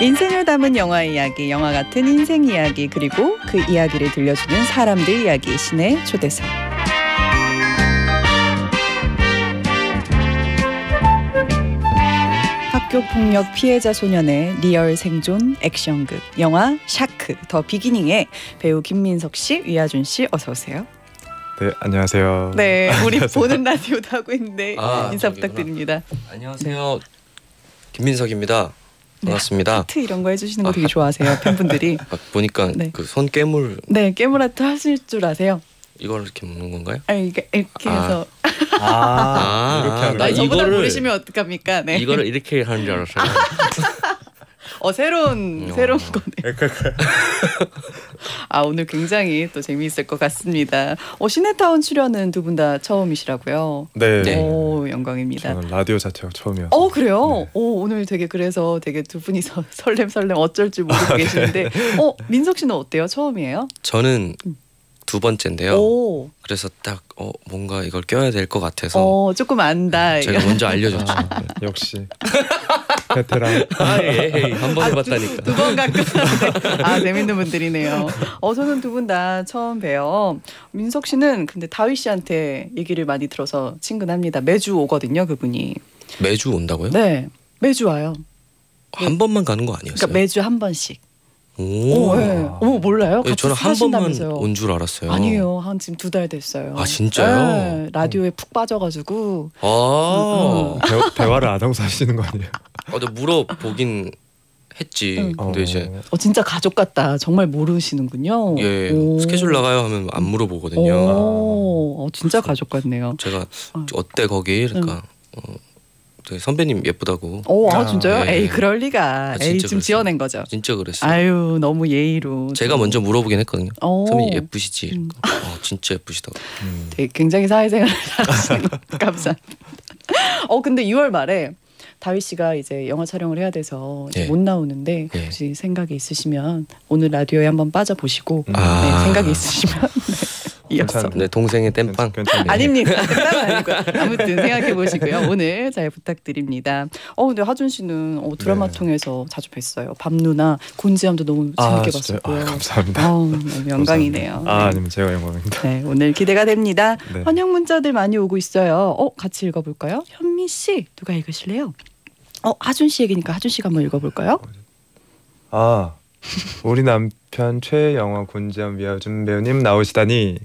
인생을 담은 영화 이야기, 영화 같은 인생 이야기, 그리고 그 이야기를 들려주는 사람들 이야기, 시내 초대석. 학교폭력 피해자 소년의 리얼 생존 액션극, 영화 샤크 더 비기닝의 배우 김민석 씨, 위하준 씨 어서 오세요. 네, 안녕하세요. 네, 우리 안녕하세요. 보는 라디오도 하고 있는데 인사 부탁드립니다. 안녕하세요. 김민석입니다. 반갑습니다. 네, 하트 이런 거 해주시는 거 되게 좋아하세요, 팬분들이. 보니까 네. 그 손 깨물. 네, 깨물 하트 하실 줄 아세요? 이걸 이렇게 먹는 건가요? 아니, 이렇게 해서. 이렇게 저보다 모르시면 어떡합니까? 네. 이거를 이렇게 하는 줄 알았어요. 새로운 거네. 아, 오늘 굉장히 또 재미있을 것 같습니다. 시네타운 출연은 두 분 다 처음이시라고요? 네. 오, 영광입니다. 저는 라디오 자체가 처음이어서. 그래요? 네. 오늘 되게 그래서 되게 두 분이서 설렘 어쩔지 모르고 계시는데 네. 민석 씨는 어때요? 처음이에요? 저는 두 번째인데요. 그래서 딱 뭔가 이걸 껴야 될 것 같아서 조금 안다. 제가 먼저 알려줬죠. 역시 베테랑. 한 번 해봤다니까. 두 번 가끔. 재밌는 분들이네요. 저는 두 분 다 처음 봬요. 민석 씨는 근데 다윗 씨한테 얘기를 많이 들어서 친근합니다. 매주 오거든요, 그분이. 매주 온다고요? 네, 매주 와요. 한 번만 가는 거 아니었어요? 그러니까 매주 한 번씩. 네. 몰라요? 네, 저는 한 번만 온 줄 알았어요. 아니에요, 한 지금 2달 됐어요. 아, 진짜요? 네, 라디오에 푹 빠져가지고. 대화를 안 하고 사시는 거 아니에요? 물어보긴 했지. 근데 이제 진짜 가족 같다. 정말 모르시는군요. 예, 스케줄 나가요 하면 안 물어보거든요. 진짜 가족 같네요. 제가 어때 거기? 그러니까. 선배님 예쁘다고. 진짜요? 에이, 그럴 리가. 에이, 지금 지어낸 거죠. 진짜 그랬어요. 아유, 너무 예의로. 제가 먼저 물어보긴 했거든요. 선배님 예쁘시지? 진짜 예쁘시다고. 되게 굉장히 사회생활 잘하시는 것 감사합니다. 근데 6월 말에 다윗 씨가 이제 영화 촬영을 해야 돼서 못 나오는데 혹시 생각이 있으시면 오늘 라디오에 한번 빠져보시고 생각이 있으시면 네, 동생의 땜빵. 아닙니다. 땜빵은 아니고요. 아무튼 생각해 보시고요. 오늘 잘 부탁드립니다. 근데 하준 씨는 드라마 통해서 자주 뵀어요. 밤누나, 곤지암도 너무 재밌게 봤었고요. 감사합니다. 영광이네요. 아니면 제가 영광입니다. 네, 오늘 기대가 됩니다. 네. 환영 문자들 많이 오고 있어요. 같이 읽어볼까요? 현미 씨, 누가 읽으실래요? 하준 씨 얘기니까 하준 씨가 한번 읽어볼까요? 우리 남편 최애 영화 곤지암 위하준 배우님 나오시다니.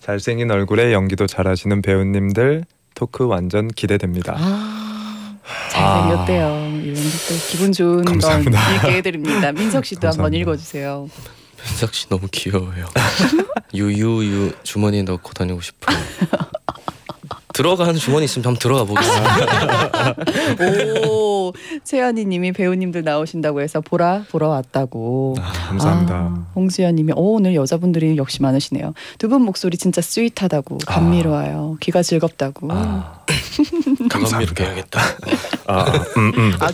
잘생긴 얼굴에 연기도 잘하시는 배우님들 토크 완전 기대됩니다. 잘생겼대요. 이런 것도 기분 좋은 건 얘기해드립니다. 민석 씨도 감사합니다. 한번 읽어주세요. 민석 씨 너무 귀여워요. 유유유 주머니에 넣고 다니고 싶어요. 들어가는 주머니 있으면 한번 들어가 보겠습니다. 최연희님이 배우님들 나오신다고 해서 보러 왔다고. 감사합니다. 홍수연님이 오늘 여자분들이 역시 많으시네요. 두 분 목소리 진짜 스윗하다고 감미로워요. 귀가 즐겁다고. 감사합니다. 해야겠다.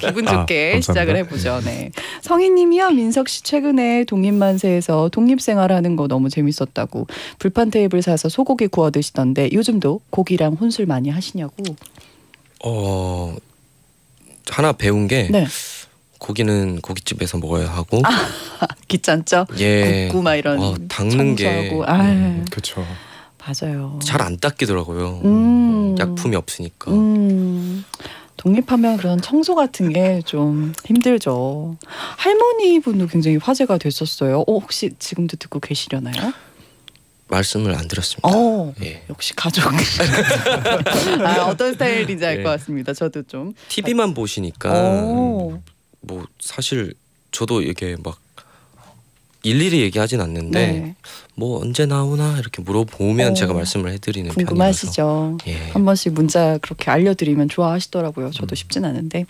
기분 좋게 시작을 해보죠. 네. 성희님이요. 민석 씨 최근에 독립만세에서 독립생활하는 거 너무 재밌었다고. 불판 테이블 사서 소고기 구워 드시던데 요즘도 고기랑 혼술 많이 하시냐고. 하나 배운 게 고기는 고깃집에서 먹어야 하고. 귀찮죠? 굽고 막 이런 닦는 게. 그렇죠. 맞아요. 잘 안 닦이더라고요. 약품이 없으니까. 독립하면 그런 청소 같은 게 좀 힘들죠. 할머니 분도 굉장히 화제가 됐었어요. 혹시 지금도 듣고 계시려나요? 말씀을 안 드렸습니다. 역시 가족. 어떤 스타일인지 알 것 같습니다. 저도 좀 TV만 보시니까 뭐 사실 저도 이게 막 일일이 얘기하진 않는데 뭐 언제 나오나 이렇게 물어보면 제가 말씀을 해드리는 편이라서. 궁금하시죠? 한 번씩 문자 그렇게 알려드리면 좋아하시더라고요. 저도 쉽진 않은데.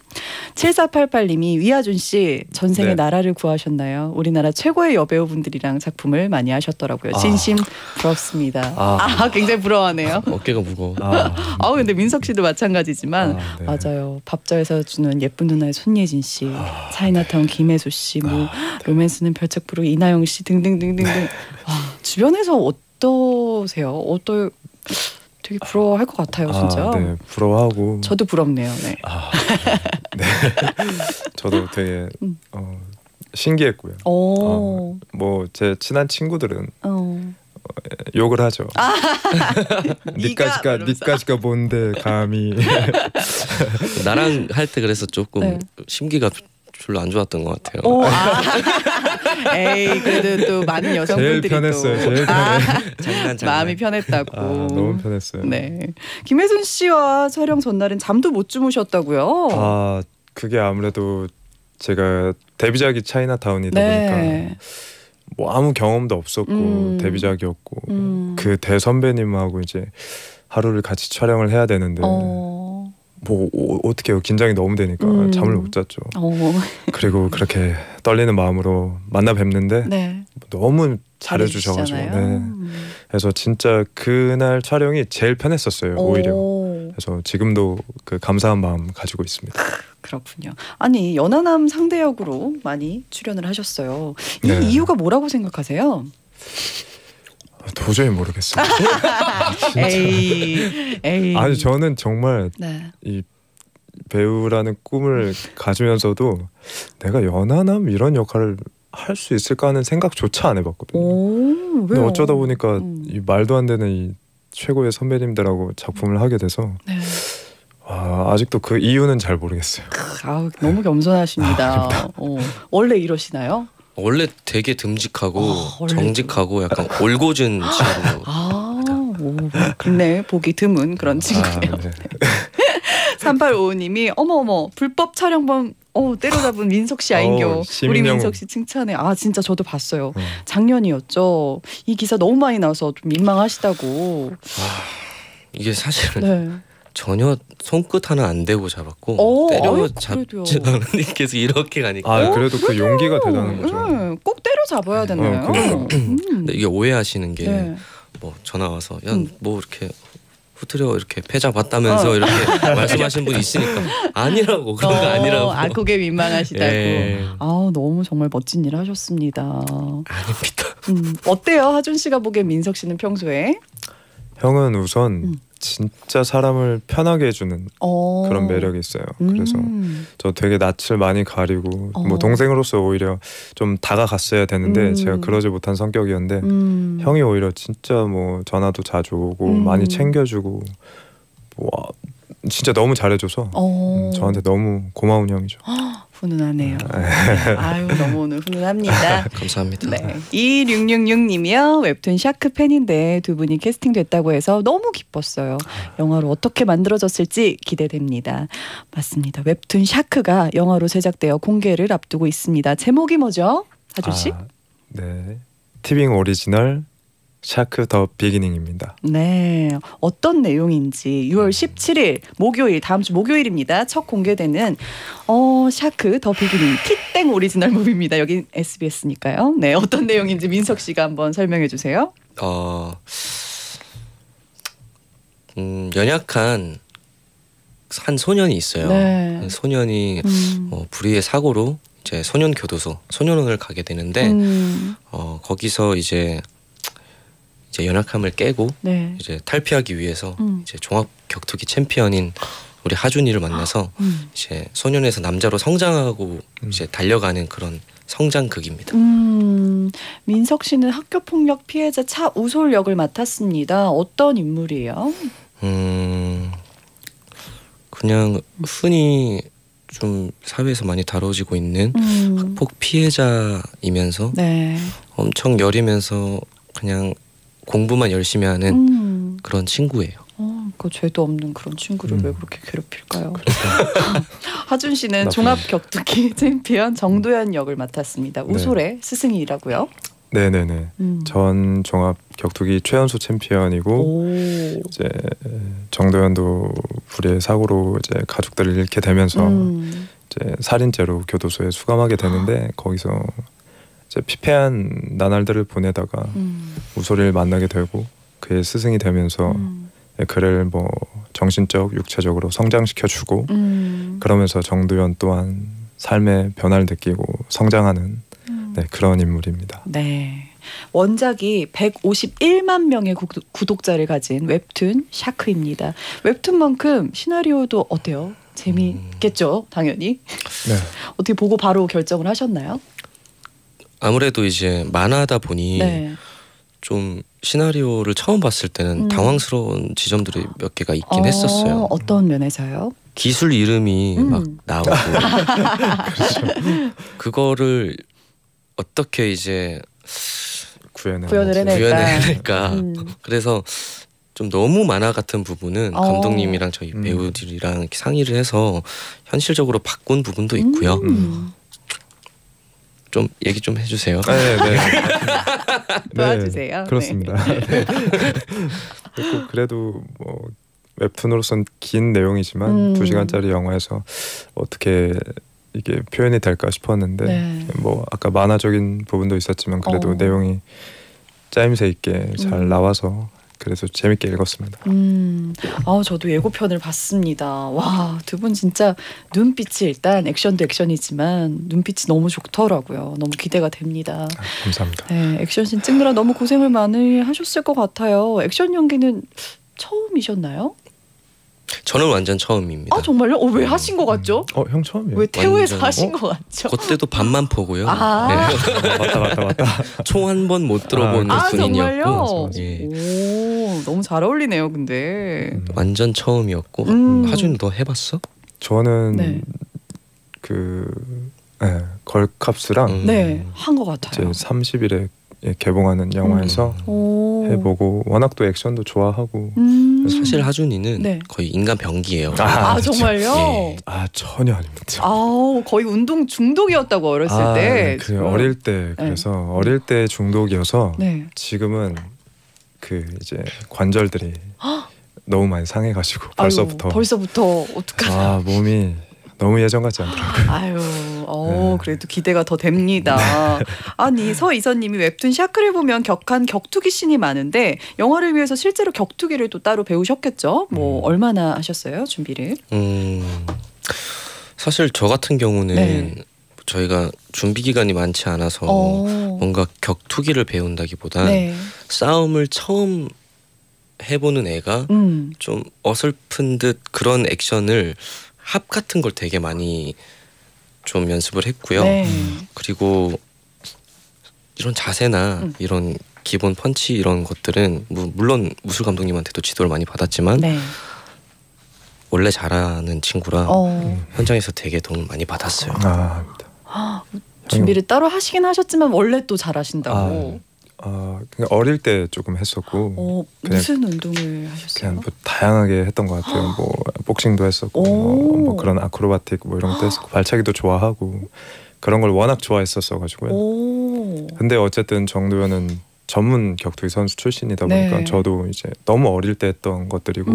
7488님이 위하준 씨 전생의 나라를 구하셨나요? 우리나라 최고의 여배우분들이랑 작품을 많이 하셨더라고요. 진심 부럽습니다. 굉장히 부러워하네요. 어깨가 무거워. 근데 민석 씨도 마찬가지지만 맞아요. 밥자에서 주는 예쁜 누나의 손예진 씨, 차이나타운 김혜수 씨, 뭐 로맨스는 별책부로 이나영 씨 등등등등등. 주변에서 어떠세요? 되게 부러워할 것 같아요, 진짜. 네, 부러워하고. 저도 부럽네요. 네. 네. 저도 되게 신기했고요. 뭐 제 친한 친구들은 욕을 하죠. 니까지가 뭔데 감히. 나랑 할 때 그래서 조금 네. 심기가 별로 안 좋았던 것 같아요. 에이, 그래도 또 많은 여성분들이 제일 편했어요. 제일 편했어요. 마음이 편했다고. 너무 편했어요. 네. 김혜순 씨와 촬영 전날은 잠도 못 주무셨다고요? 그게 아무래도 제가 데뷔작이 차이나타운이다 네. 보니까 뭐 아무 경험도 없었고 데뷔작이었고 그 대선배님하고 이제 하루를 같이 촬영을 해야 되는데 뭐 어떻게요? 긴장이 너무 되니까 잠을 못 잤죠. 그리고 그렇게 떨리는 마음으로 만나 뵙는데 네. 너무 잘해주셔가지고 네. 그래서 진짜 그날 촬영이 제일 편했었어요. 오히려. 그래서 지금도 그 감사한 마음 가지고 있습니다. 그렇군요. 아니 연하남 상대역으로 많이 출연을 하셨어요. 이 네. 이유가 뭐라고 생각하세요? 도저히 모르겠어요. 에이. 아니 저는 정말 네. 이 배우라는 꿈을 가지면서도 내가 연하남 이런 역할을 할 수 있을까 하는 생각조차 안 해봤거든요. 근데 어쩌다 보니까 이 말도 안 되는 이 최고의 선배님들하고 작품을 하게 돼서 네. 아직도 그 이유는 잘 모르겠어요. 너무 겸손하십니다. 원래 이러시나요? 원래 되게 듬직하고 정직하고 약간 올고진 친구예요. 근데 보기 드문 그런 친구예요. 네. 3855님이 어머어머 불법 촬영범 때려잡은 민석 씨 아인교. 우리 민석 씨 칭찬해. 진짜 저도 봤어요. 작년이었죠. 이 기사 너무 많이 나와서 좀 민망하시다고. 이게 사실은 네. 전혀 손끝 하나 안 대고 잡았고 때려잡지 않으니 계속 이렇게 가니까. 그래도 그 용기가 대단한 거죠. 꼭 때려잡아야 되나요? 근데 이게 오해하시는 게 뭐 전화 와서 야 뭐 이렇게 후트려 이렇게 패자 봤다면서 이렇게 말씀하신 분이 있으니까 아니라고 그런 거 아니라고. 그게 민망하시다고. 너무 정말 멋진 일 하셨습니다. 아닙니다. 어때요? 하준 씨가 보기엔 민석 씨는 평소에? 형은 우선 진짜 사람을 편하게 해주는 그런 매력이 있어요. 그래서 저 되게 낯을 많이 가리고 뭐 동생으로서 오히려 좀 다가갔어야 되는데 제가 그러지 못한 성격이었는데 형이 오히려 진짜 뭐 전화도 자주 오고 많이 챙겨주고 뭐 진짜 너무 잘해줘서 저한테 너무 고마운 형이죠. 훈훈하네요. 너무 오늘 훈훈합니다. 감사합니다. 네. 2666님이요. 웹툰 샤크 팬인데 두 분이 캐스팅됐다고 해서 너무 기뻤어요. 영화로 어떻게 만들어졌을지 기대됩니다. 맞습니다. 웹툰 샤크가 영화로 제작되어 공개를 앞두고 있습니다. 제목이 뭐죠? 하준씨? 네. 티빙 오리지널 샤크 더 비기닝입니다. 네, 어떤 내용인지 6월 17일 목요일, 다음 주 목요일입니다. 첫 공개되는 샤크 더 비기닝 티땡 오리지널 무비입니다. 여긴 SBS니까요. 네, 어떤 내용인지 민석 씨가 한번 설명해 주세요. 연약한 한 소년이 있어요. 네. 소년이 불의의 사고로 이제 소년 교도소, 소년원을 가게 되는데 거기서 이제 연약함을 깨고 네. 이제 탈피하기 위해서 이제 종합 격투기 챔피언인 우리 하준이를 만나서 이제 소년에서 남자로 성장하고 이제 달려가는 그런 성장극입니다. 민석 씨는 학교 폭력 피해자 차우솔 역을 맡았습니다. 어떤 인물이에요? 그냥 흔히 좀 사회에서 많이 다뤄지고 있는 학폭 피해자이면서 네. 엄청 여리면서 그냥 공부만 열심히 하는 그런 친구예요. 그 죄도 없는 그런 친구를 왜 그렇게 괴롭힐까요? 하준 씨는 종합 격투기 챔피언 정도연 역을 맡았습니다. 우솔의 네. 스승이라고요? 네네네. 전 종합 격투기 최연소 챔피언이고 이제 정도연도 불의의 사고로 이제 가족들을 잃게 되면서 이제 살인죄로 교도소에 수감하게 되는데 거기서 피폐한 나날들을 보내다가 우솔이를 만나게 되고 그의 스승이 되면서 그를 뭐 정신적, 육체적으로 성장시켜주고 그러면서 정도연 또한 삶의 변화를 느끼고 성장하는 그런 인물입니다. 네. 원작이 151만 명의 구독자를 가진 웹툰 샤크입니다. 웹툰만큼 시나리오도 어때요? 재미있겠죠, 당연히. 네. 어떻게 보고 바로 결정을 하셨나요? 아무래도 이제 만화다 보니 네. 좀 시나리오를 처음 봤을 때는 당황스러운 지점들이 몇 개가 있긴 했었어요. 어떤 면에서요? 기술 이름이 막 나오고 그렇죠. 그거를 어떻게 이제 구현을 해낼까. 그래서 좀 너무 만화 같은 부분은 감독님이랑 저희 배우들이랑 이렇게 상의를 해서 현실적으로 바꾼 부분도 있고요. 좀 얘기 좀 해주세요. 네네. 도와주세요. 네, 그렇습니다. 네. 그래도 뭐 웹툰으로선 긴 내용이지만 2시간짜리 영화에서 어떻게 이게 표현이 될까 싶었는데 네. 뭐 아까 만화적인 부분도 있었지만 그래도 내용이 짜임새 있게 잘 나와서 그래서 재밌게 읽었습니다. 아, 저도 예고편을 봤습니다. 와, 두 분 진짜 눈빛이 일단 액션도 액션이지만 눈빛이 너무 좋더라고요. 너무 기대가 됩니다. 아, 감사합니다. 네, 액션씬 찍느라 너무 고생을 많이 하셨을 것 같아요. 액션 연기는 처음이셨나요? 저는 완전 처음입니다. 아, 정말요? 왜 하신 것 같죠? 형 처음이에요? 왜 태우에서 하신 것 같죠? 그때도 반만 보고요. 아, 네. 맞다. 총 한 번 못 들어본 분이었고. 아, 정말요? 예. 오, 너무 잘 어울리네요, 근데. 완전 처음이었고. 하준, 너 해봤어? 저는 네. 걸캅스랑 네, 한 것 같아요. 제 30일에 개봉하는 영화에서 해보고 워낙 또 액션도 좋아하고 사실 하준이는 네. 거의 인간 병기예요. 아 정말요? 네. 아 전혀 아닙니다. 아 거의 운동 중독이었다고 어렸을 때. 그 어릴 때 그래서 네. 어릴 때 중독이어서 네. 지금은 그 이제 관절들이 너무 많이 상해가지고 벌써부터 어떡하나. 아 몸이 너무 예전 같지 않더라고요. 그래도 기대가 더 됩니다. 아니 서이선님이 웹툰 샤크를 보면 격한 격투기 씬이 많은데 영화를 위해서 실제로 격투기를 또 따로 배우셨겠죠? 뭐 얼마나 하셨어요 준비를? 사실 저 같은 경우는 네. 저희가 준비 기간이 많지 않아서 뭔가 격투기를 배운다기보단 네. 싸움을 처음 해보는 애가 좀 어설픈 듯 그런 액션을 합 같은 걸 되게 많이 좀 연습을 했고요. 네. 그리고 이런 자세나 이런 기본 펀치 이런 것들은 물론 무술 감독님한테도 지도를 많이 받았지만 네. 원래 잘하는 친구라 현장에서 되게 도움을 많이 받았어요. 준비를 따로 하시긴 하셨지만 원래 또 잘하신다고. 그냥 어릴 때 조금 했었고. 무슨 운동을 하셨어요? 그냥 뭐 다양하게 했던 것 같아요. 뭐 복싱도 했었고 뭐 그런 아크로바틱 뭐 이런 것도 했었고 발차기도 좋아하고 그런 걸 워낙 좋아했었어가지고요. 근데 어쨌든 정도연은 전문 격투기 선수 출신이다 보니까 네. 저도 이제 너무 어릴 때 했던 것들이고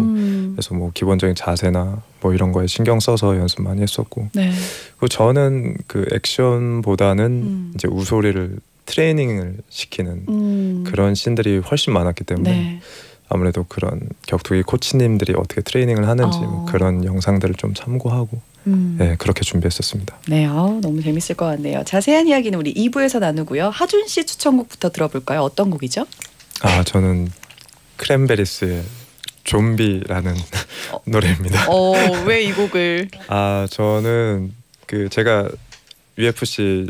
그래서 뭐 기본적인 자세나 뭐 이런 거에 신경 써서 연습 많이 했었고 네. 그리고 저는 그 액션보다는 이제 우소리를 트레이닝을 시키는 그런 씬들이 훨씬 많았기 때문에 네. 아무래도 그런 격투기 코치님들이 어떻게 트레이닝을 하는지 뭐 그런 영상들을 좀 참고하고 네, 그렇게 준비했었습니다. 네, 너무 재밌을 것 같네요. 자세한 이야기는 우리 2부에서 나누고요. 하준 씨 추천곡부터 들어볼까요? 어떤 곡이죠? 저는 크랜베리스의 좀비라는 노래입니다. 왜 이 곡을? 저는 그 제가 UFC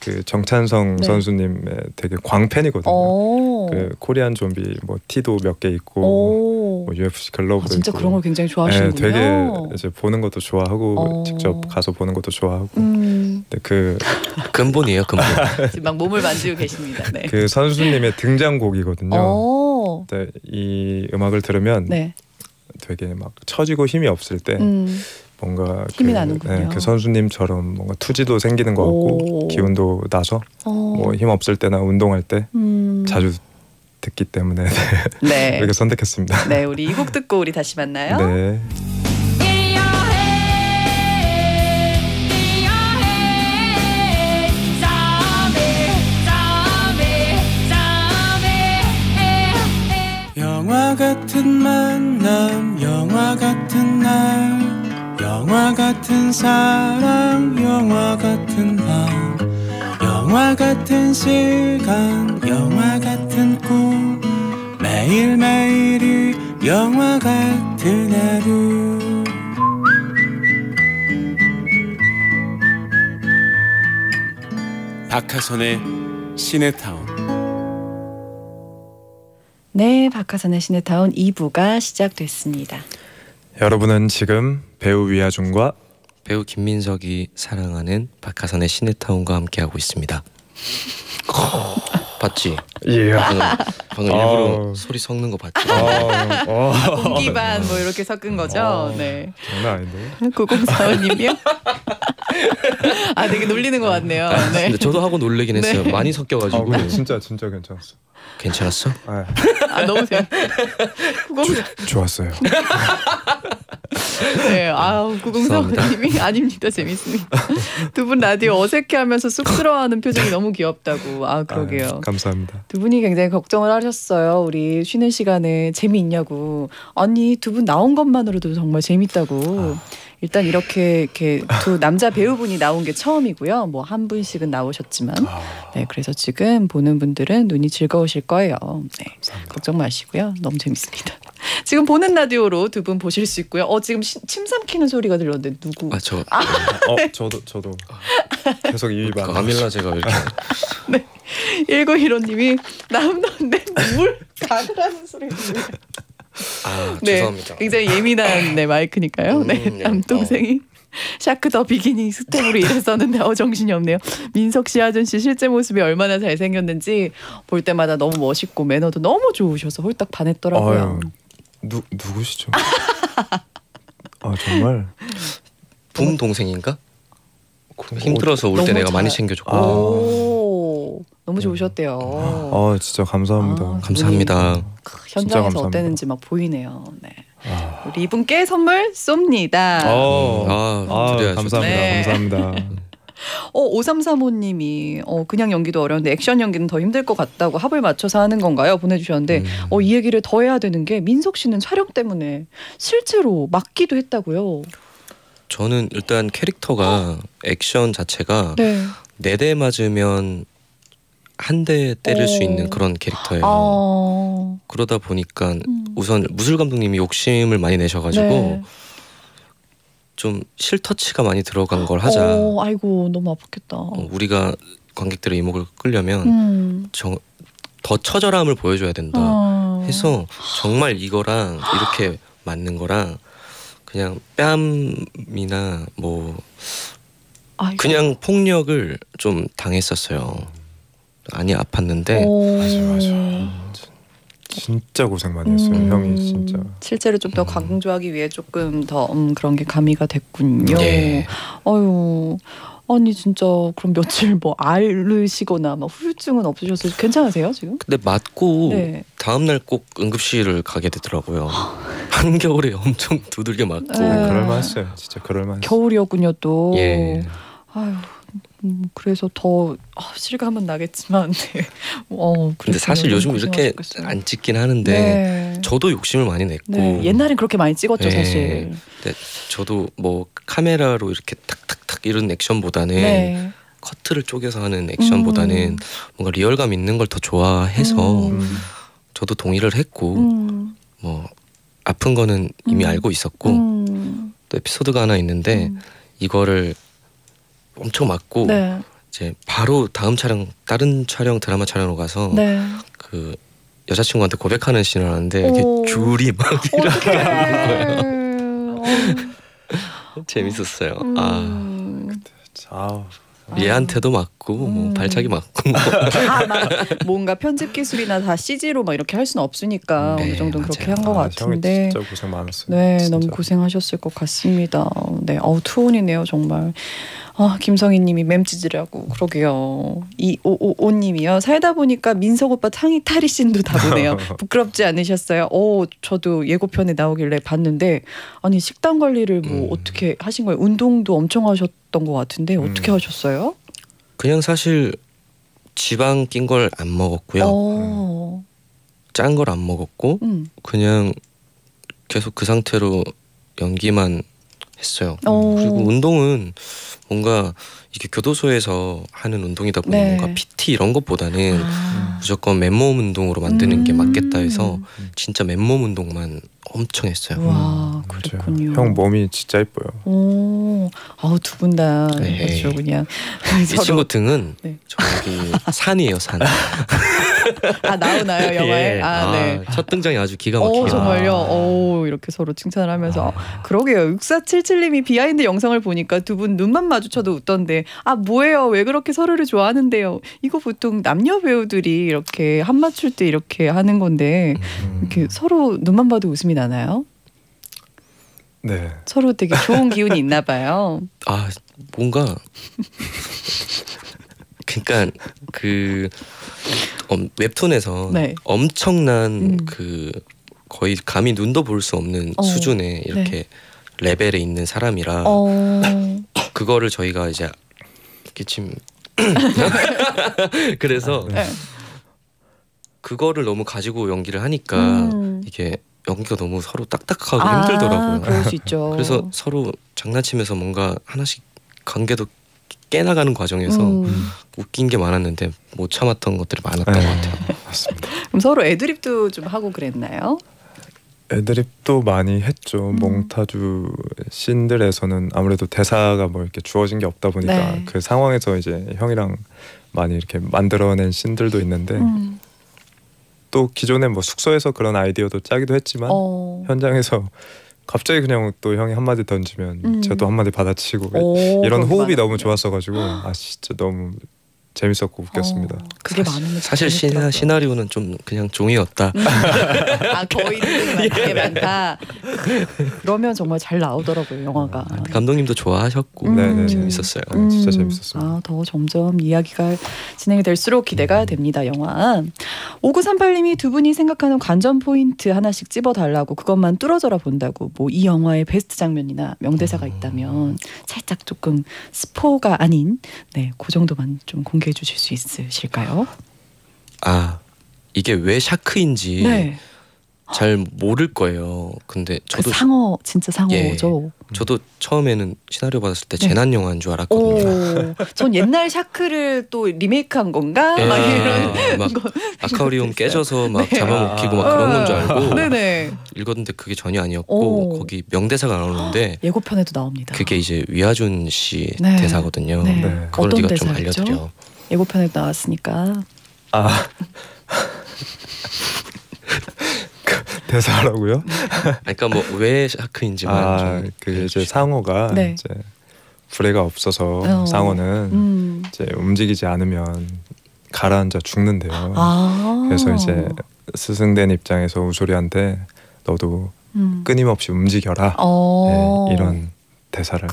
그 정찬성 네. 선수님의 되게 광팬이거든요. 그 코리안 좀비 뭐 티도 몇 개 있고 뭐 UFC 글러브도 진짜 있고. 그런 걸 굉장히 좋아하시는군요. 되게 이제 보는 것도 좋아하고 직접 가서 보는 것도 좋아하고. 근데 그 근본이에요, 근본. 지금 막 몸을 만지고 계십니다. 네. 그 선수님의 등장곡이거든요. 근데 이 음악을 들으면 네. 되게 막 처지고 힘이 없을 때. 뭔가 그 선수님처럼 뭔가 투지도 생기는 것 같고 기운도 나서 뭐 힘 없을 때나 운동할 때 자주 듣기 때문에 네. 이렇게 선택했습니다. 네, 우리 이 곡 듣고 우리 다시 만나요. 네. 영화 같은 만남, 영화 같은 날. 영화 같은 사람, 영화 같은 밤. 영화 같은 시간, 영화 같은 꿈, 매일매일이 영화 같은 하루. 박하선의 씨네타운. 네, 박하선의 씨네타운 2부가 시작됐습니다. 여러분은 지금 배우 위하준과 배우 김민석이 사랑하는 박하선의 씨네타운과 함께하고 있습니다. 봤지? 예. 방금 일부러 소리 섞는 거 봤지? 공기반 뭐 이렇게 섞은 거죠? 네. 장난 아닌데? 9045님이요? 아, 되게 놀리는 거 같네요. 네. 근데 저도 하고 놀리긴 했어요. 네. 많이 섞여가지고. 진짜 괜찮았어. 괜찮았어? 네. 아, 너무 잘. 좋았어요. 네, 아우 9045님이 아닙니다, 재밌습니다. 두 분 라디오 어색해하면서 쑥스러워하는 표정이 너무 귀엽다고. 아, 그러게요. 아유, 감사합니다. 두 분이 굉장히 걱정을 하셨어요. 우리 쉬는 시간에 재미있냐고. 아니, 두 분 나온 것만으로도 정말 재밌다고. 아. 일단 이렇게 두 남자 배우분이 나온 게 처음이고요. 뭐 한 분씩은 나오셨지만, 네, 그래서 지금 보는 분들은 눈이 즐거우실 거예요. 네, 걱정 마시고요. 너무 재밌습니다. 지금 보는 라디오로 두 분 보실 수 있고요. 지금 침 삼키는 소리가 들렸는데 누구? 아, 저. 아, 네. 저도. 계속 이봐. 아밀라 제가 이렇게. 네. 1915님이 남는데 물 가느라는 소리. 아, 네, 죄송합니다. 굉장히 예민한 네, 마이크니까요. 네, 남동생이 샤크 더 비기닝 스텝으로 일했었는데 정신이 없네요. 민석 씨, 하준 씨 실제 모습이 얼마나 잘생겼는지 볼 때마다 너무 멋있고 매너도 너무 좋으셔서 홀딱 반했더라고요. 누구시죠? 아, 정말 붐 동생인가? 힘들어서 올 때 내가 많이 챙겨줬고. 너무 좋으셨대요. 아, 진짜 감사합니다. 감사합니다. 현장에서 감사합니다. 어땠는지 막 보이네요. 네. 우리 이분께 선물 쏩니다. 감사합니다. 네. 감사합니다. 5335님이 그냥 연기도 어려운데 액션 연기는 더 힘들 것 같다고 합을 맞춰서 하는 건가요? 보내주셨는데 이 얘기를 더 해야 되는 게 민석 씨는 촬영 때문에 실제로 맞기도 했다고요. 저는 일단 캐릭터가 액션 자체가 네 대 맞으면 한 대 때릴 수 있는 그런 캐릭터예요. 그러다 보니까 우선 무술 감독님이 욕심을 많이 내셔가지고 좀 실터치가 많이 들어간 걸 하자. 아이고, 너무 아팠겠다. 우리가 관객들의 이목을 끌려면 더 처절함을 보여줘야 된다 해서 정말 이거랑 이렇게 맞는 거랑 그냥 뺨이나 뭐 그냥 폭력을 좀 당했었어요. 많이 아팠는데. 맞아. 진짜 고생 많이 했어요. 형이 진짜 실제로 좀 더 강조하기 위해 조금 더 그런 게 가미가 됐군요. 예. 어휴, 아니 진짜 그럼 며칠 뭐 앓으시거나 막 후유증은 없으셨어요? 괜찮으세요 지금? 근데 맞고 다음날 꼭 응급실을 가게 되더라고요. 한겨울에 엄청 두들겨 맞고. 그럴만했어요. 진짜 그럴만했어요. 겨울이었군요 또. 예. 아유. 그래서 더 실감은 나겠지만 근데 사실 요즘 이렇게 안 찍긴 하는데 저도 욕심을 많이 냈고 옛날엔 그렇게 많이 찍었죠 사실. 근데 저도 뭐 카메라로 이렇게 탁탁탁 이런 액션보다는 커트를 쪼개서 하는 액션보다는 뭔가 리얼감 있는 걸 더 좋아해서 저도 동의를 했고 뭐 아픈 거는 이미 알고 있었고 또 에피소드가 하나 있는데 이거를 엄청 맞고 이제 바로 다음 촬영, 다른 촬영, 드라마 촬영으로 가서 그 여자친구한테 고백하는 씬을 하는데 이렇게 줄이 막 일어나는 거예요. 재밌었어요. 얘한테도 맞고 뭐 발차기 맞고 뭔가 편집 기술이나 다 CG로 막 이렇게 할 수는 없으니까 어느 정도는 그렇게 한 것 같은데. 진짜 고생 많았어요. 네, 진짜. 너무 고생하셨을 것 같습니다. 네, 투혼이네요 정말. 아, 김성희님이 맴찌질하고. 그러게요. 2555님이요. 살다 보니까 민석 오빠 탕이 탈의씬도 다 보네요. 부끄럽지 않으셨어요? 저도 예고편에 나오길래 봤는데 아니 식단 관리를 뭐 어떻게 하신 거예요? 운동도 엄청 하셨던 것 같은데 어떻게 하셨어요? 그냥 사실 지방 낀 걸 안 먹었고요. 짠 걸 안 먹었고 그냥 계속 그 상태로 연기만 했어요. 그리고 운동은 뭔가 이게 교도소에서 하는 운동이다 보니 네. 뭔가 PT 이런 것보다는 무조건 맨몸 운동으로 만드는 게 맞겠다 해서 진짜 맨몸 운동만 엄청 했어요. 와 그렇군요. 형 몸이 진짜 예뻐요. 오, 아우 두 분 다 그렇죠 그냥. 이 친구 등은 네. 저기 산이에요 산. 아 나오나요 영화에? 예. 아, 네. 첫 등장이 아주 기가 막히게. 오 정말요. 오 이렇게 서로 칭찬을 하면서 그러게요. 6477님이 비하인드 영상을 보니까 두 분 눈만 마주쳐도 웃던데 아 뭐예요 왜 그렇게 서로를 좋아하는데요. 이거 보통 남녀 배우들이 이렇게 한 맞출 때 이렇게 하는 건데 이렇게 서로 눈만 봐도 웃음이 나나요? 네. 서로 되게 좋은 기운이 있나 봐요. 아 뭔가 그러니까 그 웹툰에서 네. 엄청난 그 거의 감히 눈도 볼 수 없는 수준의 이렇게 네. 레벨에 있는 사람이라 그거를 저희가 이제 이렇게 지금 그래서 네. 그거를 너무 가지고 연기를 하니까 이게 연기가 너무 서로 딱딱하고 힘들더라고요. 그럴 수 있죠. 그래서 서로 장난치면서 뭔가 하나씩 관계도 깨나가는 과정에서 웃긴 게 많았는데 못 참았던 것들이 많았던 것 같아요. 맞습니다. 그럼 서로 애드립도 좀 하고 그랬나요? 애드립도 많이 했죠. 몽타주 씬들에서는 아무래도 대사가 뭐 이렇게 주어진 게 없다 보니까 네. 그 상황에서 이제 형이랑 많이 이렇게 만들어낸 씬들도 있는데 또 기존에 뭐 숙소에서 그런 아이디어도 짜기도 했지만 현장에서 갑자기 그냥 또 형이 한마디 던지면 제가 또 한마디 받아치고 이런 호흡이 너무 좋았어가지고 아 진짜 너무 재밌었고 웃겼습니다. 그게 많으면 사실 시나리오는 좀 그냥 종이였다. 아 거의 그게 많다. 그러면 정말 잘 나오더라고요 영화가. 감독님도 좋아하셨고 재밌었어요. 진짜 재밌었어요. 아, 더 점점 이야기가 진행이 될수록 기대가 됩니다 영화. 5938님이 두 분이 생각하는 관전 포인트 하나씩 찝어달라고 그것만 뚫어져라 본다고 뭐 이 영화의 베스트 장면이나 명대사가 있다면 살짝 조금 스포가 아닌 네, 그 정도만 좀 공개. 해 주실 수 있으실까요? 아 이게 왜 샤크인지 네. 잘 모를 거예요. 근데 저도 그 상어 진짜 상어죠. 예, 저도 처음에는 시나리오 받았을 때 네. 재난 영화인 줄 알았거든요. 전 옛날 샤크를 또 리메이크한 건가? 막 이런 막 아쿠아리움 깨져서 막 네. 잡아먹히고 막 그런 건 줄 알고 네네. 읽었는데 그게 전혀 아니었고 거기 명대사가 나오는데 예고편에도 나옵니다. 그게 이제 위하준 씨 네. 대사거든요. 네. 네. 그걸 어떤 네가 좀 알려드려. 예고편에도 나왔으니까. 아 대사라고요? 그러니까 뭐 왜 샤크인지만 그 이제 상어가 네. 이제 부레가 없어서 상어는 이제 움직이지 않으면 가라앉아 죽는데요. 그래서 이제 스승된 입장에서 우소리한테 너도 끊임없이 움직여라 네, 이런 대사를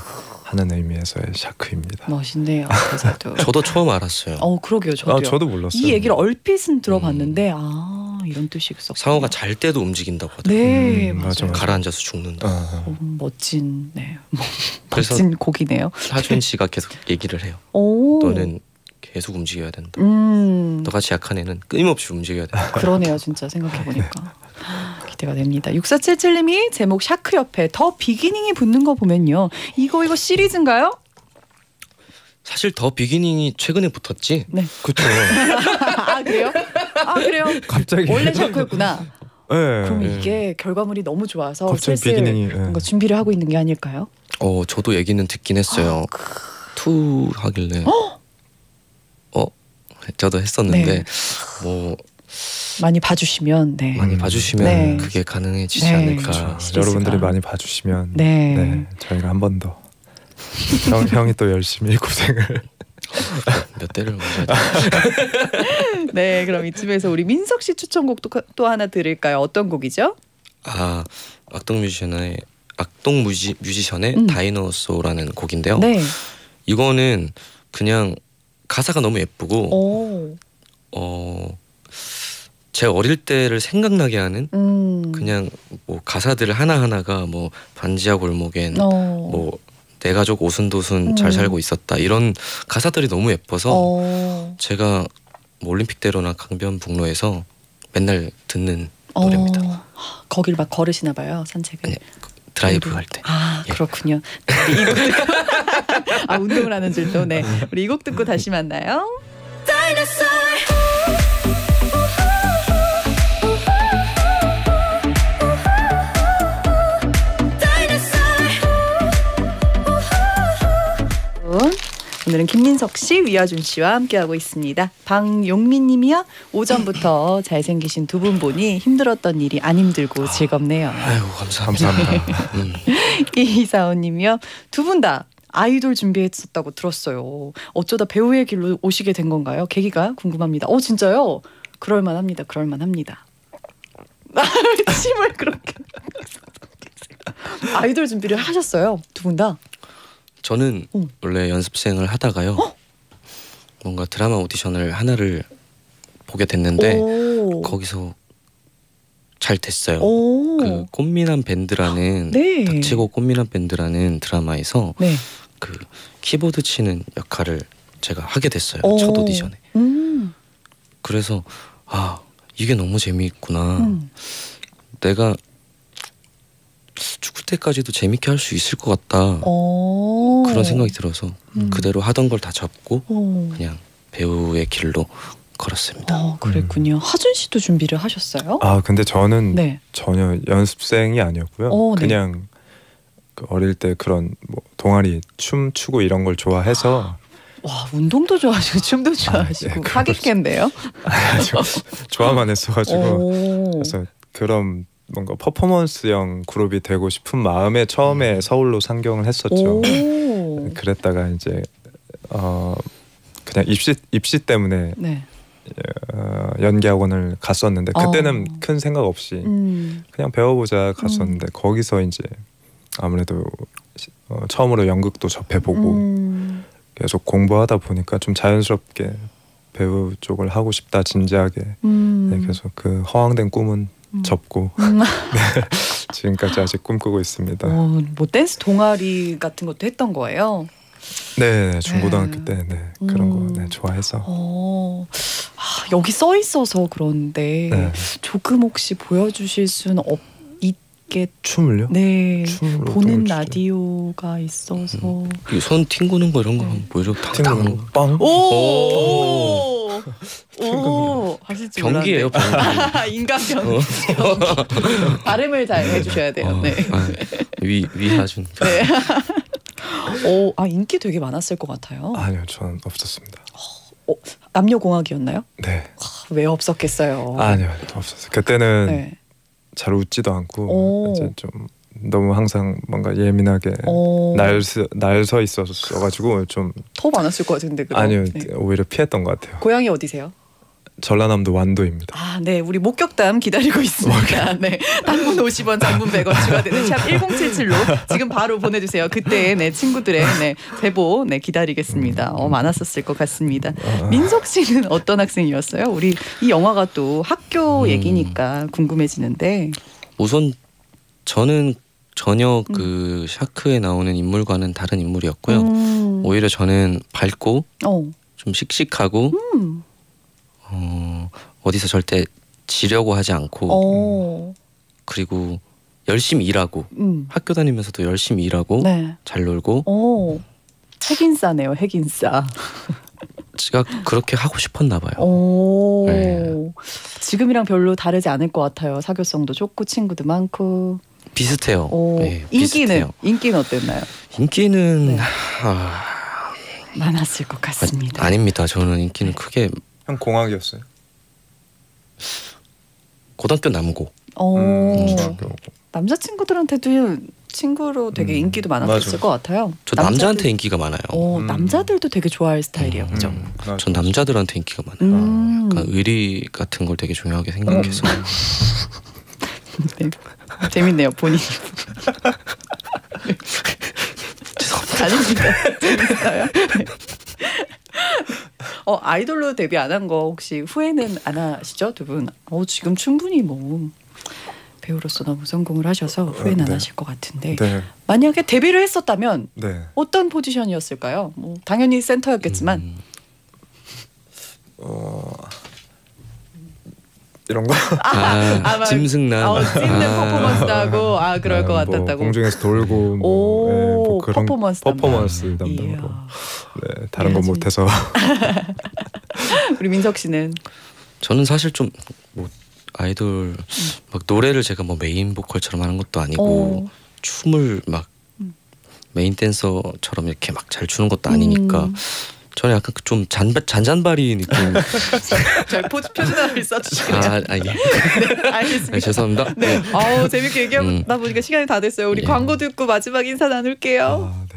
하는 의미에서의 샤크입니다. 멋있네요. 대사도. 저도 처음 알았어요. 그러게요. 저도 몰랐어요. 이 얘기를 얼핏은 들어봤는데 이런 뜻이 있었군요. 상어가 잘 때도 움직인다고 하더라고요. 네, 맞아요. 가라앉아서 죽는다. 멋진, 네, 멋진 곡이네요. 하준 씨가 계속 얘기를 해요. 너는 계속 움직여야 된다. 너같이 약한 애는 끊임없이 움직여야 된다. 그러네요, 진짜 생각해보니까. 네. 기대가 됩니다. 6477님이 제목 샤크 옆에 더 비기닝이 붙는 거 보면요. 이거 시리즈인가요? 사실 더 비기닝이 최근에 붙었지? 네. 그렇죠. 아 그래요? 아 그래요? 갑자기 원래 샤크였구나. 네. 그럼 이게 결과물이 너무 좋아서 슬슬 비기닝이, 뭔가 준비를 하고 있는 게 아닐까요? 저도 얘기는 듣긴 했어요. 투 하길래. 저도 했었는데 네. 뭐 많이 봐주시면 네. 많이 봐주시면 네. 그게 가능해지지 네. 않을까. 그렇죠. 여러분들이 많이 봐주시면 네. 네. 저희가 한 번 더. 형이 또 열심히 고생을 몇 대를 네 그럼 이쯤에서 우리 민석 씨 추천곡도 또 하나 들을까요? 어떤 곡이죠? 아 악동 뮤지션의 다이노소라는 곡인데요. 네. 이거는 그냥 가사가 너무 예쁘고 제 어릴 때를 생각나게 하는 그냥 뭐 가사들 하나하나가 뭐 반지하 골목엔 뭐 내 가족 오순도순 잘 살고 있었다 이런 가사들이 너무 예뻐서 제가 뭐 올림픽 대로나 강변북로에서 맨날 듣는 노래입니다. 거길 막 걸으시나 봐요 산책을. 네, 드라이브 할 때. 아 예. 그렇군요. 우리 이 곡 듣고 아 운동을 하는 줄도. 네. 우리 이 곡 듣고 다시 만나요. 오늘은 김민석 씨, 위하준 씨와 함께하고 있습니다. 박용민 님이요. 오전부터 잘생기신 두 분 보니 힘들었던 일이 안 힘들고 즐겁네요. 아이고 감사합니다. 이사오 님이요. 두 분 다 아이돌 준비했었다고 들었어요. 어쩌다 배우의 길로 오시게 된 건가요? 계기가 궁금합니다. 어 진짜요? 그럴만합니다. 그럴만합니다. 침을 그렇게. 아이돌 준비를 하셨어요? 두 분 다? 저는 원래 연습생을 하다가요. 어? 뭔가 드라마 오디션을 하나를 보게 됐는데 오. 거기서 잘 됐어요. 오. 그 꽃미남 밴드라는 네. 닥치고 꽃미남 밴드라는 드라마에서 네. 그 키보드 치는 역할을 제가 하게 됐어요. 오. 첫 오디션에. 그래서 아 이게 너무 재미있구나. 내가 죽을 때까지도 재밌게 할 수 있을 것 같다. 오. 그런 생각이 들어서 그대로 하던 걸 다 접고 오. 그냥 배우의 길로 걸었습니다. 그랬군요. 하준 씨도 준비를 하셨어요? 아 근데 저는 네. 전혀 연습생이 아니었고요. 오, 네. 그냥 그 어릴 때 그런 뭐 동아리 춤 추고 이런 걸 좋아해서. 와 운동도 좋아하시고 춤도 좋아하시고. 아, 네, 사기캔데요? 좋아만 했어가지고. 오. 그래서 그럼. 뭔가 퍼포먼스형 그룹이 되고 싶은 마음에 처음에 서울로 상경을 했었죠. 그랬다가 이제 그냥 입시 때문에 네. 연기학원을 갔었는데 그때는 큰 생각 없이 그냥 배워보자 갔었는데 거기서 이제 아무래도 처음으로 연극도 접해보고 계속 공부하다 보니까 좀 자연스럽게 배우 쪽을 하고 싶다 진지하게 네, 그래서 그 허황된 꿈은 접고 네, 지금까지 아직 꿈꾸고 있습니다. 뭐 댄스 동아리 같은 것도 했던 거예요? 네, 중고등학교 때 네, 그런 거 네, 좋아해서. 아, 여기 써 있어서 그런데 네. 조금 혹시 보여주실 수는 없겠? 춤을요? 네, 보는 라디오가 있어서. 손 튕구는 거 이런 거 한번 보여줘. 탕탕 빵. 오. 오, 아시죠? 병기예요, 병기. 인간 병기. 발음을 잘 해주셔야 돼요. 네. 위하준. 네. 오, 아 인기 되게 많았을 것 같아요. 아니요, 저는 없었습니다. 남녀공학이었나요? 네. 왜 없었겠어요? 아니요, 없었어요. 그때는 네. 잘 웃지도 않고 이제 좀 너무 항상 뭔가 예민하게 날서 있어가지고 좀 더 많았을 것 같은데 그럼. 아니요 네. 오히려 피했던 것 같아요. 고향이 어디세요? 전라남도 완도입니다. 아, 네 우리 목격담 기다리고 있습니다. 네, 단문 50원, 장문 100원 추가되는 샵 1077로 지금 바로 보내주세요. 그때 네 친구들의 네 제보 네 기다리겠습니다. 많았었을 것 같습니다. 민석 씨는 어떤 학생이었어요? 우리 이 영화가 또 학교 얘기니까 궁금해지는데. 우선 저는 전혀 그 샤크에 나오는 인물과는 다른 인물이었고요. 오히려 저는 밝고 좀 씩씩하고 어디서 절대 지려고 하지 않고 그리고 열심히 일하고 학교 다니면서도 열심히 일하고 네. 잘 놀고 핵인싸네요. 핵인싸. 제가 그렇게 하고 싶었나 봐요. 오. 네. 지금이랑 별로 다르지 않을 것 같아요. 사교성도 좋고 친구도 많고. 비슷해요. 네, 인기는 어땠나요? 인기는 네. 많았을 것 같습니다. 아닙니다. 저는 인기는 크게. 형 공학이었어요? 고등학교 남고. 남자친구들한테도 친구로 되게 인기도 많았을 것 같아요. 저 남자한테 인기가 많아요. 남자들도 되게 좋아할 스타일이에요. 그죠? 전 남자들한테 인기가 많아요. 약간 의리 같은 걸 되게 중요하게 생각해서. 네. 재밌네요 본인이. 죄송합니다. 아닙니다. 재밌어요. 네. 아이돌로 데뷔 안 한 거 혹시 후회는 안 하시죠 두 분? 지금 충분히 뭐 배우로서 너무 성공을 하셔서 후회는 안 하실 것 같은데 네. 만약에 데뷔를 했었다면 네. 어떤 포지션이었을까요? 뭐 당연히 센터였겠지만 이런 거? 짐승난. 찢는 퍼포먼스도 하고 그럴 것 같았다고. 공중에서 돌고 뭐 그런 퍼포먼스 담당으로. 네, 다른 건 못해서. 우리 민석 씨는? 저는 사실 좀 뭐 아이돌 막 노래를 제가 뭐 메인 보컬처럼 하는 것도 아니고 춤을 막 메인 댄서처럼 이렇게 막 잘 추는 것도 아니니까 저는 약간 좀 잔잔바리 느낌. 잘 표준어를 있어주시죠. 네, 알겠습니다. 네, 죄송합니다. 네, 아우 재밌게 얘기하다 보니까 시간이 다 됐어요. 우리 광고 듣고 마지막 인사 나눌게요.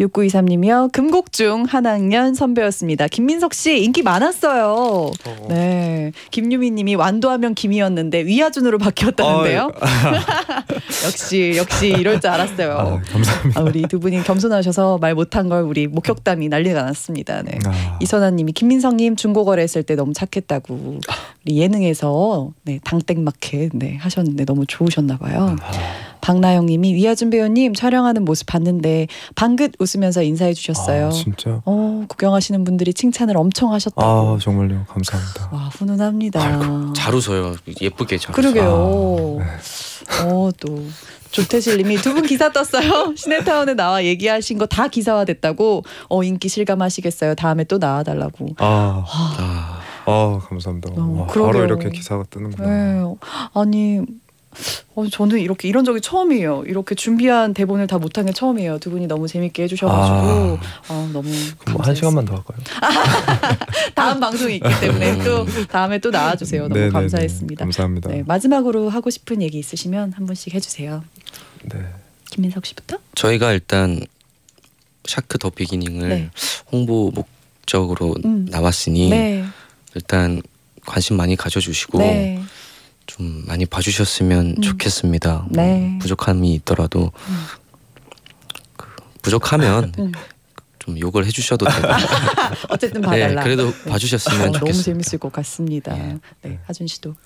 6923님이요. 금곡중 한 학년 선배였습니다. 김민석 씨 인기 많았어요. 네, 김유미님이 완도하면 김이었는데 위하준으로 바뀌었다는데요. 역시 이럴 줄 알았어요. 감사합니다. 우리 두 분이 겸손하셔서 말 못한 걸 우리 목격담이 난리가 났습니다. 네. 이선아님이 김민석님 중고거래했을 때 너무 착했다고. 우리 예능에서 당땡마켓 하셨는데 너무 좋으셨나 봐요. 박나영님이 위하준 배우님 촬영하는 모습 봤는데 방긋 웃으면서 인사해 주셨어요. 진짜? 구경하시는 분들이 칭찬을 엄청 하셨다고. 정말요? 감사합니다. 와, 훈훈합니다. 아이고, 잘 웃어요. 예쁘게 잘. 그러게요. 또 조태실님이 두 분 기사 떴어요. 시네타운에 나와 얘기하신 거 다 기사화됐다고. 인기 실감하시겠어요. 다음에 또 나와달라고. 감사합니다. 바로 이렇게 기사가 뜨는구나. 네. 아니. 저는 이렇게 이런 적이 처음이에요. 이렇게 준비한 대본을 다 못한 게 처음이에요. 두 분이 너무 재밌게 해주셔가지고 너무 그럼 뭐 한 시간만 더 할까요? 다음 방송이 있기 때문에 또 다음에 또 나와주세요. 너무 감사했습니다. 감사합니다. 네, 마지막으로 하고 싶은 얘기 있으시면 한 분씩 해주세요. 네. 김민석 씨부터? 저희가 일단 샤크 더 비기닝을 홍보 목적으로 나왔으니 일단 관심 많이 가져주시고 좀 많이 봐주셨으면 좋겠습니다. 부족함이 있더라도 부족하면 좀 욕을 해주셔도 되고 어쨌든 봐달라. 그래도 봐주셨으면 좋겠습니다. 너무 재밌을 것 같습니다. 하준 씨도.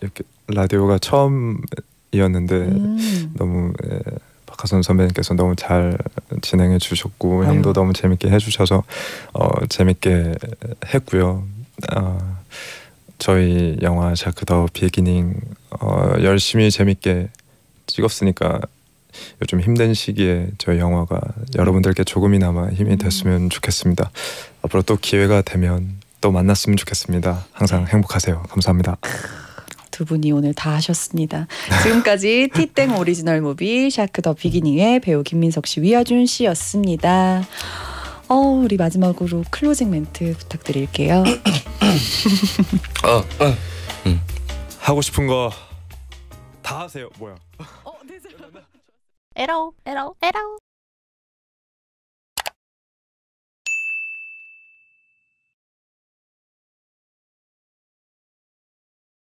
이렇게 라디오가 처음이었는데 너무 박하선 선배님께서 너무 잘 진행해 주셨고 형도 너무 재밌게 해주셔서 재밌게 했고요. 저희 영화 샤크 더 비기닝 열심히 재밌게 찍었으니까 요즘 힘든 시기에 저희 영화가 여러분들께 조금이나마 힘이 됐으면 좋겠습니다. 앞으로 또 기회가 되면 또 만났으면 좋겠습니다. 항상 행복하세요. 감사합니다. 두 분이 오늘 다 하셨습니다. 지금까지 티땡 오리지널 무비 샤크 더 비기닝의 배우 김민석 씨, 위하준 씨였습니다. 우리 마지막으로 클로징 멘트 부탁드릴게요. 하고 싶은 거 다 하세요. 뭐야? 에러.